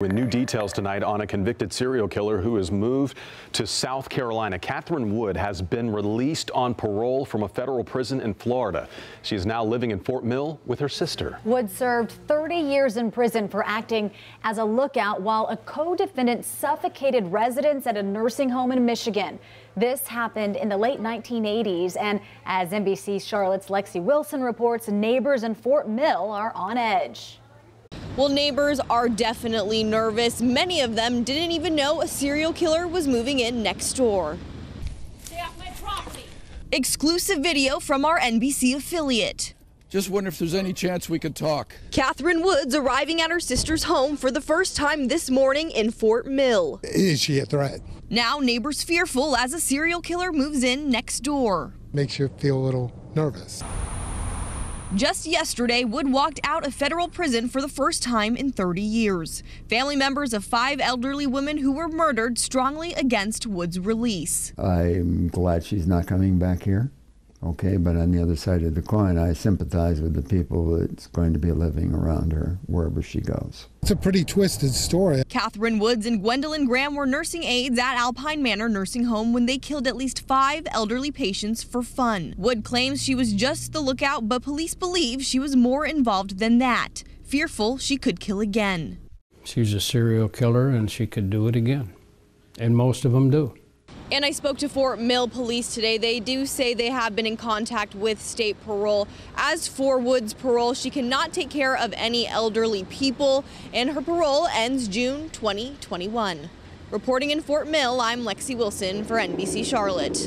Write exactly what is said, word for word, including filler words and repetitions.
With new details tonight on a convicted serial killer who has moved to South Carolina. Catherine Wood has been released on parole from a federal prison in Florida. She is now living in Fort Mill with her sister. Wood served thirty years in prison for acting as a lookout while a co-defendant suffocated residents at a nursing home in Michigan. This happened in the late nineteen eighties, and as N B C Charlotte's Lexi Wilson reports, neighbors in Fort Mill are on edge. Well, neighbors are definitely nervous. Many of them didn't even know a serial killer was moving in next door. Stay off my property. Exclusive video from our N B C affiliate. Just wonder if there's any chance we could talk. Catherine Wood's arriving at her sister's home for the first time this morning in Fort Mill. Is she a threat? Now neighbors fearful as a serial killer moves in next door. Makes you feel a little nervous. Just yesterday, Wood walked out of federal prison for the first time in thirty years. Family members of five elderly women who were murdered strongly against Wood's release. I'm glad she's not coming back here, okay, but on the other side of the coin, I sympathize with the people that's going to be living around her wherever she goes. It's a pretty twisted story. Catherine Woods and Gwendolyn Graham were nursing aides at Alpine Manor Nursing Home when they killed at least five elderly patients for fun. Wood claims she was just the lookout, but police believe she was more involved than that, fearful she could kill again. She's a serial killer and she could do it again, and most of them do. And I spoke to Fort Mill police today. They do say they have been in contact with state parole. As for Wood's parole, she cannot take care of any elderly people, and her parole ends June twenty twenty-one. Reporting in Fort Mill, I'm Lexi Wilson for N B C Charlotte.